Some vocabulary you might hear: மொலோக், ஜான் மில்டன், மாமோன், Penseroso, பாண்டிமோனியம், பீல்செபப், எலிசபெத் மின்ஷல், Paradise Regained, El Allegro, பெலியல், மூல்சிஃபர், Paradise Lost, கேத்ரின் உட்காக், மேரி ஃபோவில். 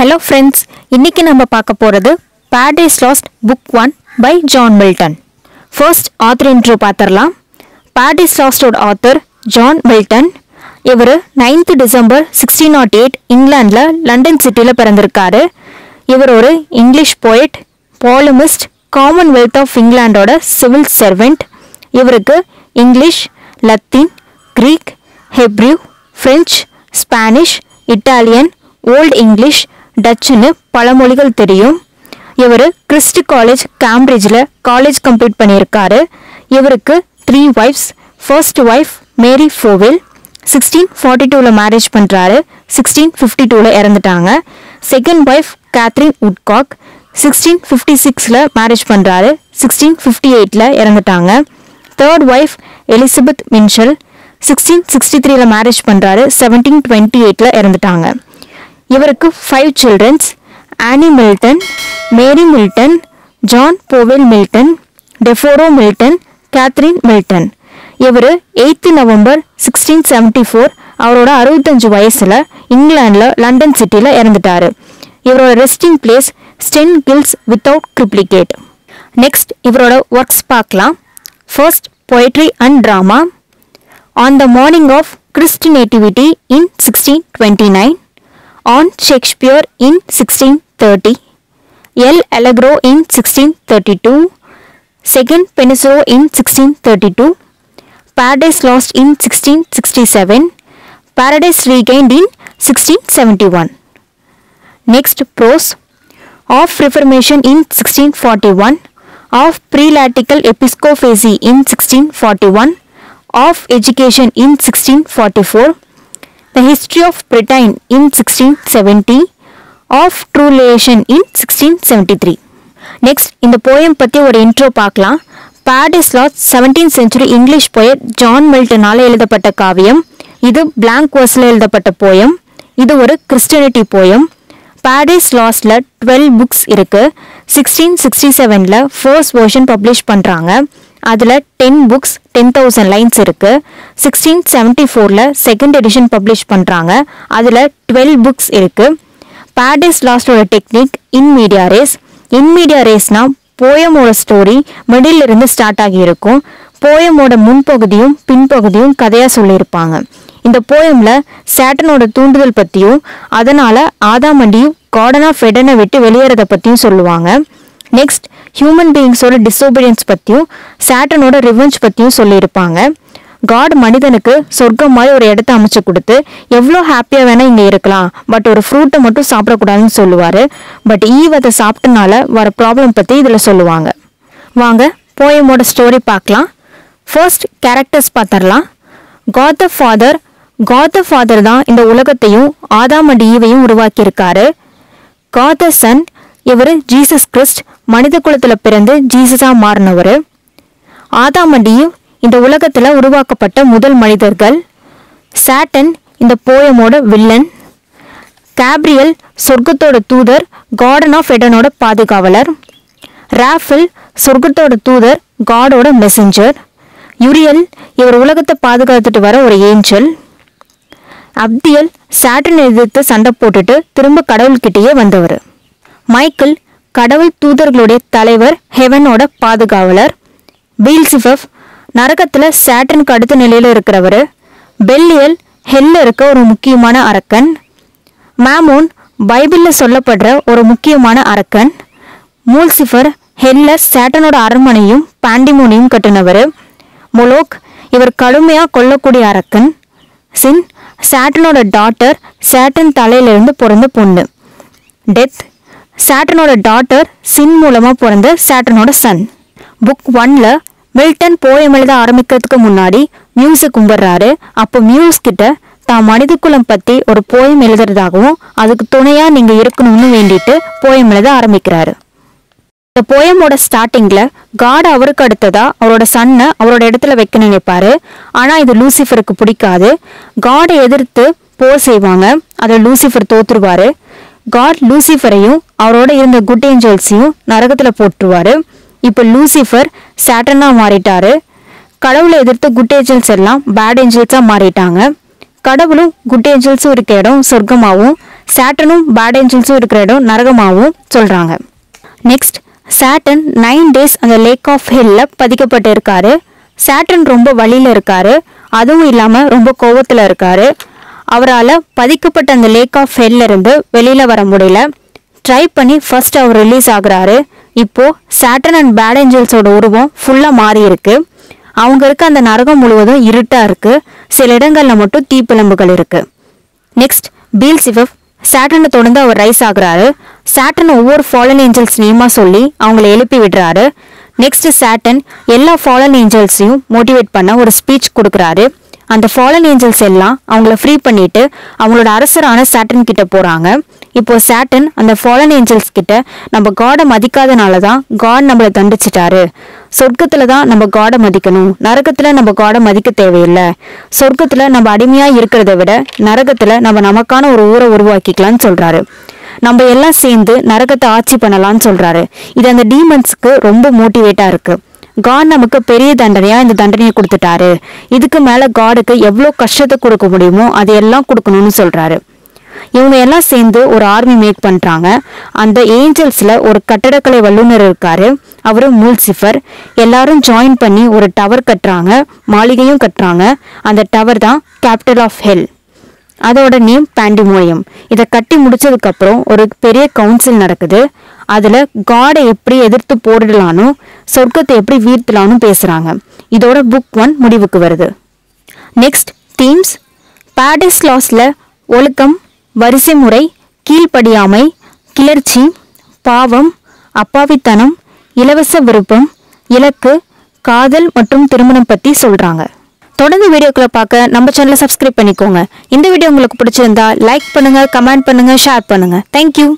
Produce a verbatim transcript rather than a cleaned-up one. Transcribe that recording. Hello friends, இன்றைக்கி நம்ம பார்க்க போகிறது Paradise Lost book one by ஜான் மில்டன். First author intro பார்த்துடலாம். பாரடைஸ் லாஸ்டோட ஆத்தர் ஜான் மில்டன். இவர் ninth December sixteen nought eight இங்கிலாண்டில் லண்டன் சிட்டியில் பிறந்திருக்காரு. இவர் ஒரு இங்கிலீஷ் போயட், பாலமிஸ்ட், காமன்வெல்த் ஆஃப் இங்கிலாண்டோட சிவில் சர்வெண்ட். இவருக்கு English, Latin, Greek, Hebrew, French, Spanish, Italian, old English, டச்சுன்னு பல மொழிகள் தெரியும். இவர் கிறிஸ்டி காலேஜ் கேம்பிரிட்ஜில் காலேஜ் கம்ப்ளீட் பண்ணியிருக்காரு. இவருக்கு three wives. First wife மேரி ஃபோவில் sixteen forty டூவில் மேரேஜ் பண்ணுறாரு. சிக்ஸ்டீன் ஃபிஃப்டி டூவில் இறந்துட்டாங்க. Second wife கேத்ரின் உட்காக் sixteen fifty சிக்ஸில் மேரேஜ் பண்ணுறாரு. சிக்ஸ்டீன் ஃபிஃப்டி எயிட்டில் இறந்துட்டாங்க. Third wife எலிசபெத் மின்ஷல் sixteen sixty த்ரீயில் மேரேஜ் பண்ணுறாரு. செவன்டீன் டுவெண்ட்டி எயிட்டில் இறந்துட்டாங்க. இவருக்கு five childrens. Anne Milton, Mary Milton, John Powell Milton, Deborah Milton, Katherine Milton. இவர் eighth November sixteen seventy four அவரோட அறுபத்தஞ்சு வயசில் இங்கிலாண்டில் லண்டன் சிட்டியில் இறந்துட்டார். இவரோட resting place St Giles without Cripplegate. Next இவரோட ஒர்க்ஸ் பார்க்கலாம். First poetry and drama. On the morning of Christ nativity in sixteen twenty nine, On Shakespeare in sixteen thirty, El Allegro in sixteen thirty-two, Second Penseroso in sixteen thirty-two, Paradise Lost in sixteen sixty-seven, Paradise Regained in sixteen seventy-one. Next, prose. Of Reformation in sixteen forty-one, of Prelatical Episcopacy in sixteen forty-one, of Education in sixteen forty-four, The History of Britain in sixteen seventy, of True Relation in sixteen seventy-three. Next, இந்த poem பற்றி ஒரு intro பார்க்கலாம். Paradise Lost seventeenth century English poet John மில்டனால் எழுதப்பட்ட காவியம். இது blank வேர்ஸில் எழுதப்பட்ட போயம். இது ஒரு கிறிஸ்டியனிட்டி போயம். பாரடைஸ் லாஸ்டில் டுவெல் புக்ஸ் இருக்குது. சிக்ஸ்டீன் சிக்ஸ்டி செவனில் ஃபர்ஸ்ட் வேர்ஷன் பப்ளிஷ் பண்ணுறாங்க. அதில் ten books ten thousand lines இருக்குது. சிக்ஸ்டீன் செவன்ட்டி ஃபோரில் செகண்ட் எடிஷன் பப்ளிஷ் பண்ணுறாங்க. அதில் டுவெல் புக்ஸ் இருக்குது. பாரடைஸ் லாஸ்டோட technique in media res. In media ரேஸ்னால் போயமோட ஸ்டோரி மிடில் இருந்து ஸ்டார்ட் ஆகியிருக்கும். போயமோட முன்பகுதியும் பின்பகுதியும் கதையாக சொல்லியிருப்பாங்க. இந்த போயமில் சேட்டனோட தூண்டுதல் பற்றியும் அதனால் ஆதாமண்டியும் கார்டன் ஆஃப் எடனை விட்டு வெளியேறதை பற்றியும் சொல்லுவாங்க. நெக்ஸ்ட் ஹியூமன் பீயிங்ஸோட டிஸ்ஓபீடியன்ஸ் பற்றியும் சேட்டனோட ரிவெஞ்ச் பற்றியும் சொல்லியிருப்பாங்க. காட் மனிதனுக்கு சொர்க்கம் மாதிரி ஒரு இடத்த அமைச்சு கொடுத்து எவ்வளோ ஹாப்பியாக வேணால் இங்கே இருக்கலாம், பட் ஒரு ஃப்ரூட்டை மட்டும் சாப்பிடக்கூடாதுன்னு சொல்லுவார். பட் ஈவ் அதை சாப்பிட்டனால வர ப்ராப்ளம் பற்றி இதில் சொல்லுவாங்க. வாங்க போயமோட ஸ்டோரி பார்க்கலாம். ஃபர்ஸ்ட் கேரக்டர்ஸ் பார்த்துடலாம். God the Father. God the Father தான் இந்த உலகத்தையும் ஆதாம் அண்ட் ஈவையும் உருவாக்கியிருக்காரு. God the Son. இவர் ஜீசஸ் கிறிஸ்ட், மனித குலத்தில் பிறந்து ஜீசஸாக மாறினவர். ஆதாம் அண்ட் ஈவ் இந்த உலகத்தில் உருவாக்கப்பட்ட முதல் மனிதர்கள். சாட்டன் இந்த போயமோட வில்லன். கேப்ரியல் சொர்க்கத்தோட தூதர், கார்டன் ஆஃப் எடனோட பாதுகாவலர். ராஃபேல் சொர்க்கத்தோட தூதர், காடோட மெசஞ்சர். யுரியல் இவர் உலகத்தை பாதுகாத்துட்டு வர ஒரு ஏஞ்சல். அப்தியல் சாட்டன் எதிர்த்து சண்டை போட்டுட்டு திரும்ப கடவுள்கிட்டேயே வந்தவர். மைக்கேல் கடவுள் தூதர்களுடைய தலைவர், ஹெவனோட பாதுகாவலர். பீல்செபப் நரகத்தில் சாட்டனுக்கு அடுத்த நிலையில் இருக்கிறவர். பெலியல் ஹெல்ல இருக்க ஒரு முக்கியமான அரக்கன். மாமோன் பைபிளில் சொல்லப்படுற ஒரு முக்கியமான அரக்கன். மூல்சிஃபர் ஹெல்ல சாட்டனோட அரண்மனையும் பாண்டிமோனியும் கட்டினவர். மொலோக் இவர் கடுமையாக கொல்லக்கூடிய அரக்கன். சின் சாட்டனோட டாட்டர், சாட்டன் தலையிலிருந்து பிறந்த பொண்ணு. டெத் சாட்டனோட டாட்டர், சின் மூலமாக பிறந்த சாட்டனோட சன். புக் ஒன்ல மில்டன் போயம் எழுத ஆரம்பிக்கிறதுக்கு முன்னாடி மியூஸை கும்பிட்றாரு. அப்போ மியூஸ் கிட்ட தான் மனிதகுலம் பற்றி ஒரு போயம் எழுதுறதாகவும் அதுக்கு துணையாக நீங்கள் இருக்கணும்னு வேண்டிட்டு போயம் எழுத ஆரம்பிக்கிறாரு. இந்த போயமோட ஸ்டார்டிங்கில் காட் அவருக்கு அடுத்ததாக அவரோட சன்னை அவரோட இடத்துல வைக்க நினைப்பார். ஆனால் இது லூசிஃபருக்கு பிடிக்காது. காடை எதிர்த்து போர் செய்வாங்க. அதை லூசிஃபர் தோற்றுருவார். காட் லூசிஃபரையும் அவரோட இருந்த குட் ஏஞ்சல்ஸையும் நரகத்தில் போட்டுருவார். இப்போ லூசிஃபர் சாட்டனாக மாறிட்டார். கடவுளை எதிர்த்து குட் ஏஞ்சல்ஸ் எல்லாம் பேட் ஏஞ்சல்ஸாக மாறிட்டாங்க. கடவுளும் குட் ஏஞ்சல்ஸும் இருக்க இடம் சொர்க்கமாகவும் சாட்டனும் பேட் ஏஞ்சல்ஸும் இருக்கிற இடம் நரகமாகவும் சொல்கிறாங்க. நெக்ஸ்ட், சாட்டன் நைன் டேஸ் அந்த லேக் ஆஃப் ஹெல்ல பதிக்கப்பட்டு இருக்காரு. சாட்டன் ரொம்ப வழியில் இருக்காரு, அதுவும் இல்லாமல் ரொம்ப கோபத்தில் இருக்காரு. அவரால் பதிக்கப்பட்ட அந்த லேக் ஆஃப் ஹெல்லிருந்து வெளியில் வர முடியல. ட்ரை பண்ணி ஃபர்ஸ்ட் அவர் ரிலீஸ் ஆகுறாரு. இப்போது சாட்டன் அண்ட் பேட் ஏஞ்சல்ஸோட உருவம் ஃபுல்லாக மாறி இருக்கு. அவங்க இருக்க அந்த நரகம் முழுவதும் இருட்டாக இருக்குது. சில இடங்களில் மட்டும் தீப்பிழம்புகள் இருக்குது. நெக்ஸ்ட், பீல்செபூப் சாட்டனை தொடர்ந்து அவர் ரைஸ் ஆகுறாரு. சாட்டன் ஒவ்வொரு ஃபாலன் ஏஞ்சல்ஸ் நேமாக சொல்லி அவங்கள எழுப்பி விடுறாரு. நெக்ஸ்ட், சாட்டன் எல்லா ஃபாலன் ஏஞ்சல்ஸையும் மோட்டிவேட் பண்ண ஒரு ஸ்பீச் கொடுக்குறாரு. அந்த ஃபாலன் ஏஞ்சல்ஸ் எல்லாம் அவங்கள ஃப்ரீ பண்ணிட்டு அவங்களோட அரசரான சாட்டன் கிட்ட போகிறாங்க. இப்போது சாட்டன் அந்த ஃபாலன் ஏஞ்சல்ஸ் கிட்ட நம்ம காடை மதிக்காதனால தான் காட் நம்மளை தண்டிச்சிட்டாரு. சொர்க்கத்தில் தான் நம்ம காடை மதிக்கணும், நரகத்தில் நம்ம காடை மதிக்க தேவையில்லை. சொர்க்கத்தில் நம்ம அடிமையாக இருக்கிறத விட நரகத்தில் நம்ம நமக்கான ஒரு ஊரை உருவாக்கிக்கலான்னு சொல்கிறாரு. நம்ம எல்லாம் சேர்ந்து நரகத்தை ஆட்சி பண்ணலான்னு சொல்கிறாரு. இது அந்த டீமன்ஸுக்கு ரொம்ப மோட்டிவேட்டாக இருக்குது. காட் நமக்கு பெரிய தண்டனையாக இந்த தண்டனையை கொடுத்துட்டாரு. இதுக்கு மேலே காடுக்கு எவ்வளோ கஷ்டத்தை கொடுக்க முடியுமோ அதையெல்லாம் கொடுக்கணும்னு சொல்கிறாரு. இவங்க எல்லாம் சேர்ந்து ஒரு ஆர்மி மேக் பண்ணுறாங்க. அந்த ஏஞ்சல்ஸில் ஒரு கட்டடக்கலை வல்லுநர் இருக்கார், அவர் மூல்சிஃபர். எல்லாரும் ஜாயின் பண்ணி ஒரு டவர் கட்டுறாங்க, மாளிகையும் கட்டுறாங்க. அந்த டவர் தான் கேபிட்டல் ஆஃப் ஹெல், அதோட நேம் பாண்டமோனியம். இதை கட்டி முடிச்சதுக்கப்புறம் ஒரு பெரிய கவுன்சில் நடக்குது. அதில் காடை எப்படி எதிர்த்து போரிடலானோ சொர்க்கத்தை எப்படி வீழ்த்தலான்னு பேசுகிறாங்க. இதோட புக் ஒன் முடிவுக்கு வருது. நெக்ஸ்ட், தீம்ஸ் பாரடைஸ் லாஸ்டில் ஒழுக்கம், வரிசை முறை, கீழ்ப்படியாமை, கிளர்ச்சி, பாவம், அப்பாவித்தனம், இலவச விருப்பம், இலக்கு, காதல் மற்றும் திருமணம் பற்றி சொல்கிறாங்க. தொடர்ந்து வீடியோக்களை பார்க்க நம்ம சேனலை சப்ஸ்கிரைப் பண்ணிக்கோங்க. இந்த வீடியோ உங்களுக்கு பிடிச்சிருந்தா லைக் பண்ணுங்கள், கமெண்ட் பண்ணுங்கள், ஷேர் பண்ணுங்கள். தேங்க்யூ.